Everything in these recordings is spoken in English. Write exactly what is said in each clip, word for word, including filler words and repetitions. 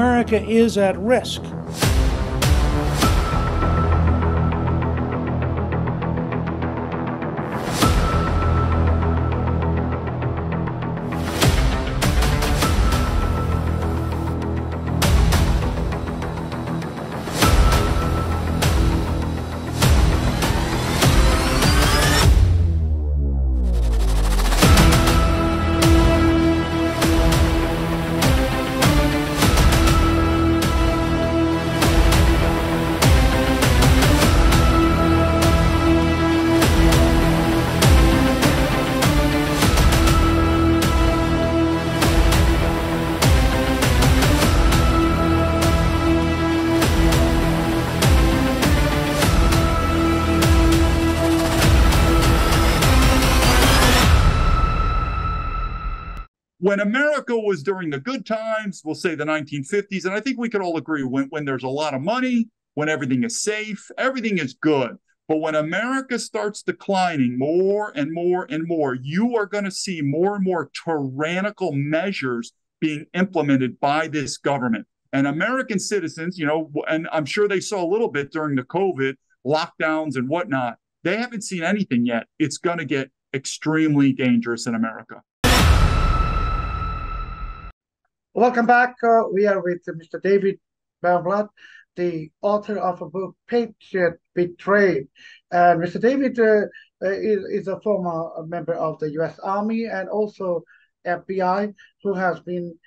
America is at risk. When America was during the good times, we'll say the nineteen fifties, and I think we could all agree when, when there's a lot of money, when everything is safe, everything is good. But when America starts declining more and more and more, you are going to see more and more tyrannical measures being implemented by this government. And American citizens, you know, and I'm sure they saw a little bit during the COVID lockdowns and whatnot, they haven't seen anything yet. It's going to get extremely dangerous in America. Welcome back. Uh, we are with Mister David Baumblatt, the author of a book, Patriot Betrayed. And Mister David uh, is, is a former member of the U S Army and also F B I, who has been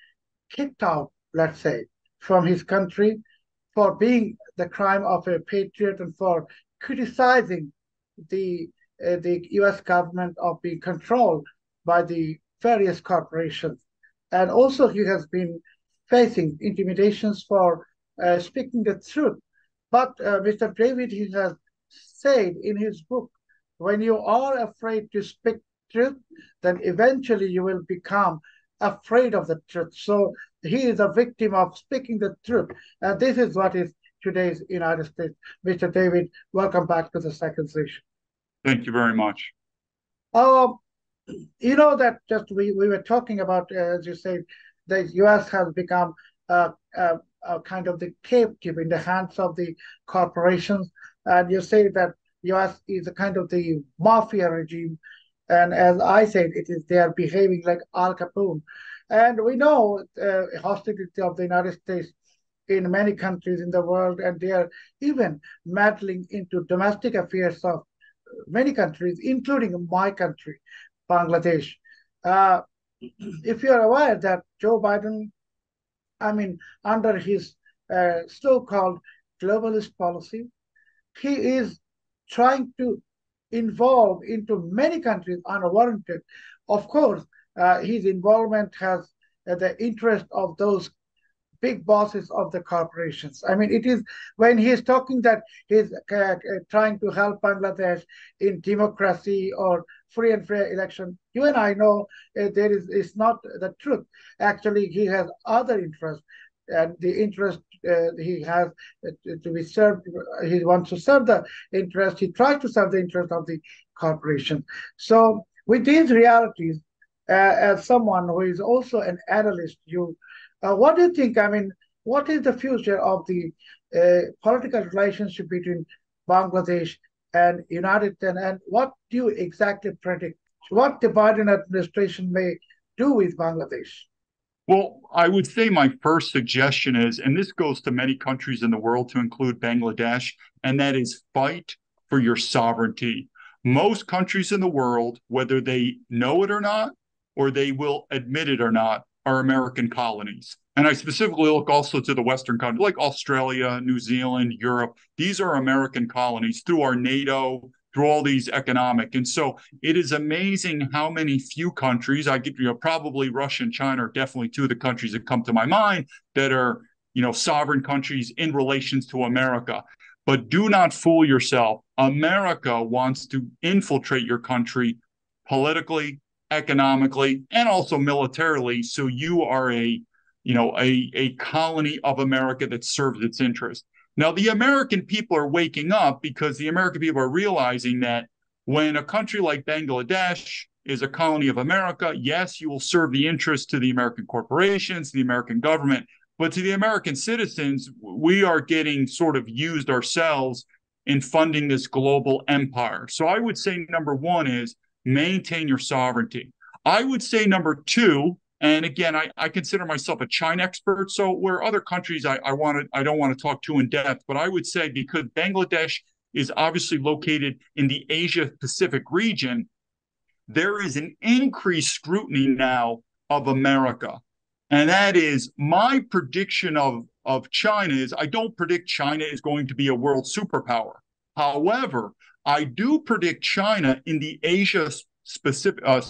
kicked out, let's say, from his country for being the crime of a patriot and for criticizing the, uh, the U S government of being controlled by the various corporations. And also he has been facing intimidations for uh, speaking the truth. But uh, Mister David, he has said in his book, when you are afraid to speak truth, then eventually you will become afraid of the truth. So he is a victim of speaking the truth. And this is what is today's United States. Mister David, welcome back to the second session. Thank you very much. Um, You know that just we, we were talking about, uh, as you said, the U S has become uh, uh, uh, kind of the captive in the hands of the corporations. And you say that U S is a kind of the mafia regime. And as I said, it is they are behaving like Al Capone. And we know uh, hostility of the United States in many countries in the world, and they are even meddling into domestic affairs of many countries, including my country, Bangladesh. Uh, if you're aware that Joe Biden, I mean, under his uh, so-called globalist policy, he is trying to involve into many countries unwarranted. Of course, uh, his involvement has uh, the interest of those big bosses of the corporations. I mean, it is when he's talking that he's uh, trying to help Bangladesh in democracy or free and fair election. You and I know uh, there is it's not the truth. Actually, he has other interests, and the interest uh, he has to be served, he wants to serve the interest, he tries to serve the interest of the corporation. So with these realities, uh, as someone who is also an analyst, you, uh, what do you think, I mean, what is the future of the uh, political relationship between Bangladesh and United States, and what do you exactly predict? What the Biden administration may do with Bangladesh? Well, I would say my first suggestion is, and this goes to many countries in the world to include Bangladesh, and that is fight for your sovereignty. Most countries in the world, whether they know it or not, or they will admit it or not, are American colonies. And I specifically look also to the Western countries, like Australia, New Zealand, Europe. These are American colonies through our NATO, through all these economic. And so it is amazing how many few countries, I get, you know, probably Russia and China are definitely two of the countries that come to my mind that are, you know, sovereign countries in relations to America. But do not fool yourself. America wants to infiltrate your country politically, economically, and also militarily. So you are a, you know, a, a colony of America that serves its interest. Now, the American people are waking up because the American people are realizing that when a country like Bangladesh is a colony of America, yes, you will serve the interest to the American corporations, the American government, But to the American citizens, we are getting sort of used ourselves in funding this global empire. So I would say number one is maintain your sovereignty. I would say number two, and again, I, I consider myself a China expert, so where other countries I, I want to, I don't want to talk too in depth, but I would say because Bangladesh is obviously located in the Asia Pacific region, there is an increased scrutiny now of America. And that is my prediction of, of China is I don't predict China is going to be a world superpower. However, I do predict China in the Asia specific, uh,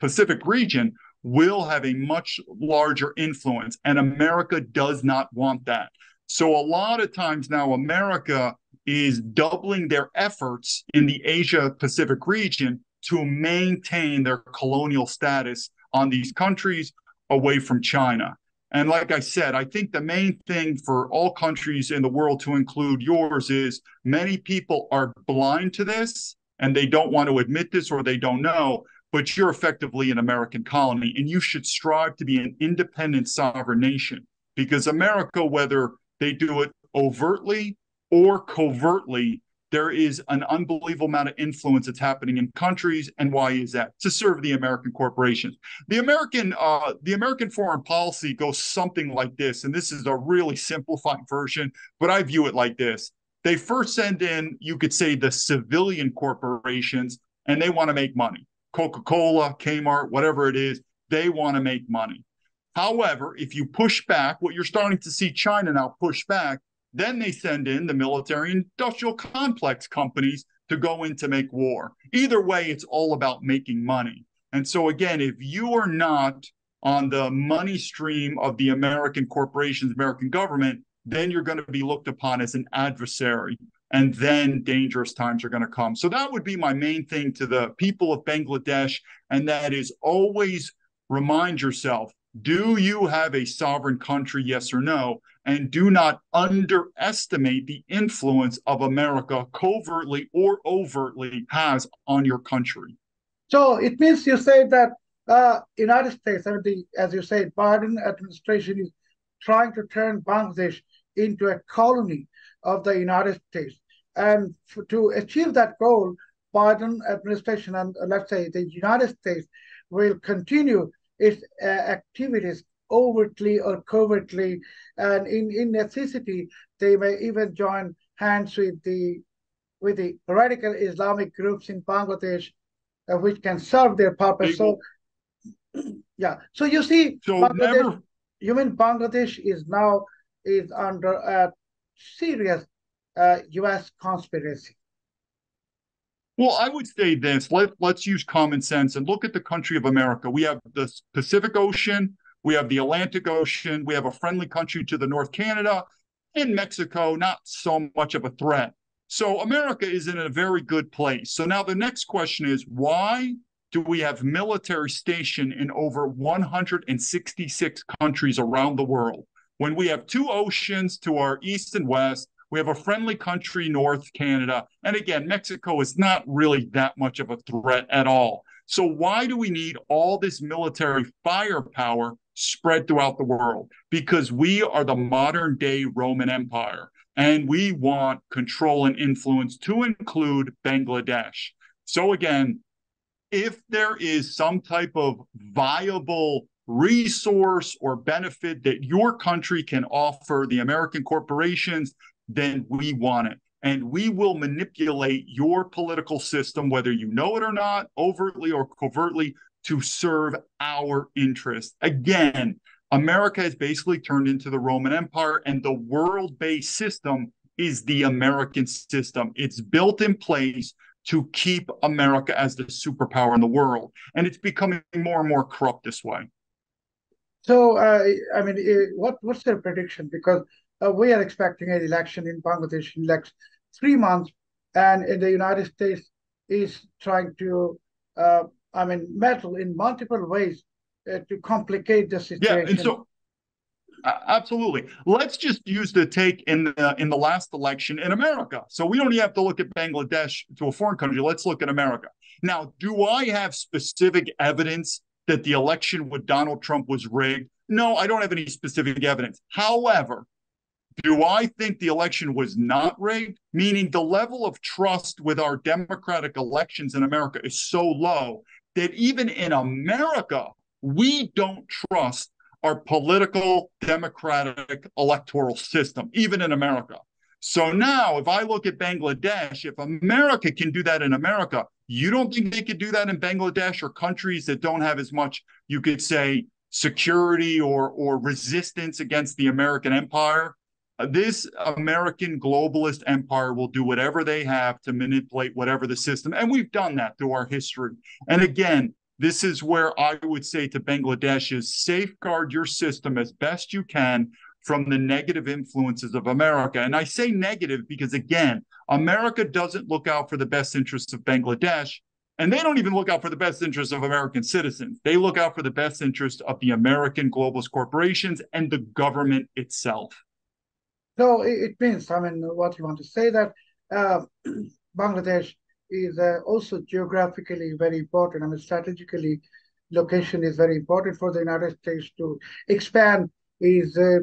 Pacific region will have a much larger influence, and America does not want that. So a lot of times now America is doubling their efforts in the Asia Pacific region to maintain their colonial status on these countries away from China. And like I said, I think the main thing for all countries in the world, to include yours, is many people are blind to this and they don't want to admit this or they don't know, but you're effectively an American colony and you should strive to be an independent sovereign nation, because America, whether they do it overtly or covertly, there is an unbelievable amount of influence that's happening in countries. And why is that? To serve the American corporations. The American uh, the American foreign policy goes something like this, and this is a really simplified version, but I view it like this. They first send in, you could say, the civilian corporations, and they want to make money. Coca-Cola, Kmart, whatever it is, they want to make money. However, if you push back, what you're starting to see China now push back, then they send in the military industrial complex companies to go in to make war. Either way, it's all about making money. And so again, if you are not on the money stream of the American corporations, American government, then you're going to be looked upon as an adversary. And then dangerous times are going to come. So that would be my main thing to the people of Bangladesh. And that is, always remind yourself, do you have a sovereign country, yes or no? And do not underestimate the influence of America, covertly or overtly, has on your country. So it means you say that uh, United States, I mean, the, as you say, Biden administration is trying to turn Bangladesh into a colony of the United States. And f to achieve that goal, Biden administration and uh, let's say the United States will continue its uh, activities overtly or covertly, and in, in necessity, they may even join hands with the with the radical Islamic groups in Bangladesh, uh, which can serve their purpose. People. So, yeah. So you see, so Bangladesh, never... you mean Bangladesh is now is under a serious uh, U S conspiracy. Well, I would say this. Let, let's use common sense and look at the country of America. We have the Pacific Ocean. We have the Atlantic Ocean. We have a friendly country to the North, Canada, and Mexico, not so much of a threat. So America is in a very good place. So now the next question is, why do we have military stationed in over one hundred sixty-six countries around the world? When we have two oceans to our east and west, we have a friendly country, North Canada. And again, Mexico is not really that much of a threat at all. So why do we need all this military firepower spread throughout the world? Because we are the modern day Roman Empire, and we want control and influence to include Bangladesh. So again, if there is some type of viable resource or benefit that your country can offer the American corporations, then we want it. And we will manipulate your political system, whether you know it or not, overtly or covertly, to serve our interests. Again, America has basically turned into the Roman Empire, and the world-based system is the American system. It's built in place to keep America as the superpower in the world. And it's becoming more and more corrupt this way. So, uh, I mean, what, what's their prediction? Because Uh, we are expecting an election in Bangladesh in the next three months, and in the United States is trying to, uh, I mean, meddle in multiple ways uh, to complicate the situation. Yeah, and so uh, absolutely. Let's just use the take in the in the last election in America. So we don't even have to look at Bangladesh to a foreign country. Let's look at America. Now, do I have specific evidence that the election with Donald Trump was rigged? No, I don't have any specific evidence. However, do I think the election was not rigged? Meaning the level of trust with our democratic elections in America is so low that even in America, we don't trust our political democratic electoral system, even in America. So now if I look at Bangladesh, if America can do that in America, you don't think they could do that in Bangladesh or countries that don't have as much, you could say, security or, or resistance against the American empire? This American globalist empire will do whatever they have to manipulate whatever the system. And we've done that through our history. And again, this is where I would say to Bangladesh is safeguard your system as best you can from the negative influences of America. And I say negative because, again, America doesn't look out for the best interests of Bangladesh. And they don't even look out for the best interests of American citizens. They look out for the best interests of the American globalist corporations and the government itself. So it means, I mean, what you want to say that uh, Bangladesh is uh, also geographically very important. I mean, strategically, location is very important for the United States to expand its uh,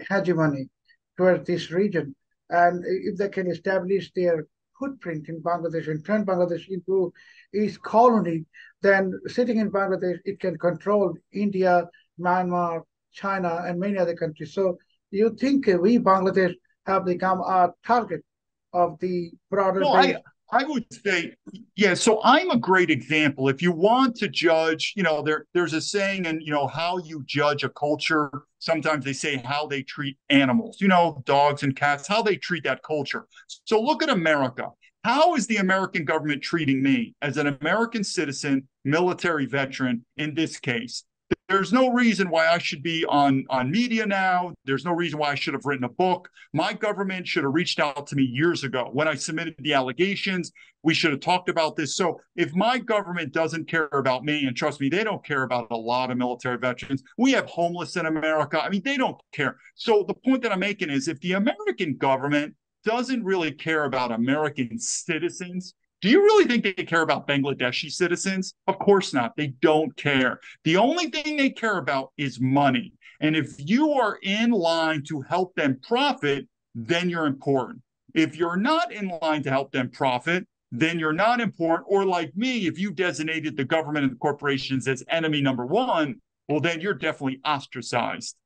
hegemony towards this region. And if they can establish their footprint in Bangladesh and turn Bangladesh into its colony, then sitting in Bangladesh, it can control India, Myanmar, China, and many other countries. So you think we, Bangladesh, have become a target of the broader... No, I, I would say, yeah, so I'm a great example. If you want to judge, you know, there there's a saying in, you know, how you judge a culture, sometimes they say how they treat animals, you know, dogs and cats, how they treat that culture. So look at America. How is the American government treating me as an American citizen, military veteran in this case? There's no reason why I should be on, on media now. There's no reason why I should have written a book. My government should have reached out to me years ago when I submitted the allegations. We should have talked about this. So if my government doesn't care about me, and trust me, they don't care about a lot of military veterans. We have homeless in America. I mean, they don't care. So the point that I'm making is if the American government doesn't really care about American citizens, do you really think they care about Bangladeshi citizens? Of course not. They don't care. The only thing they care about is money. And if you are in line to help them profit, then you're important. If you're not in line to help them profit, then you're not important. Or like me, if you designated the government and the corporations as enemy number one, well, then you're definitely ostracized.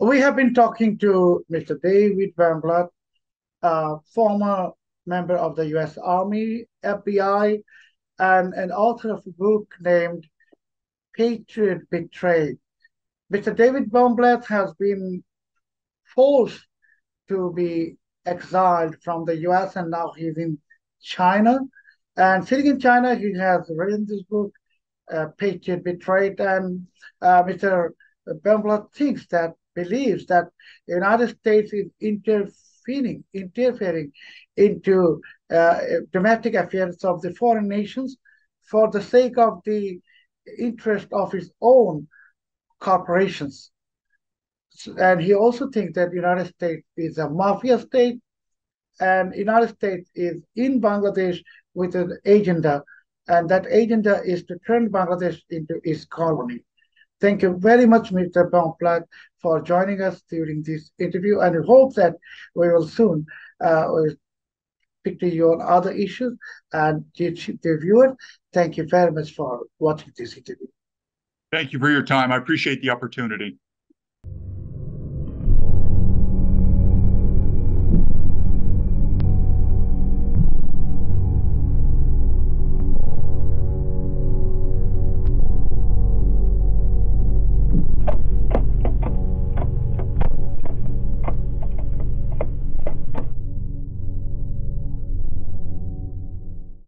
We have been talking to Mister David Baumblatt, uh, former member of the U S Army, F B I, and an author of a book named Patriot Betrayed. Mister David Baumblatt has been forced to be exiled from the U S and now he's in China. And sitting in China, he has written this book, uh, Patriot Betrayed, and uh, Mister Baumblatt thinks that, believes that the United States is interfering interfering into uh, domestic affairs of the foreign nations for the sake of the interest of its own corporations. And he also thinks that the United States is a mafia state and the United States is in Bangladesh with an agenda, and that agenda is to turn Bangladesh into its colony. Thank you very much, Mister Baumblatt, for joining us during this interview, and we hope that we will soon uh, speak to you on other issues and teach the viewers. Thank you very much for watching this interview. Thank you for your time. I appreciate the opportunity.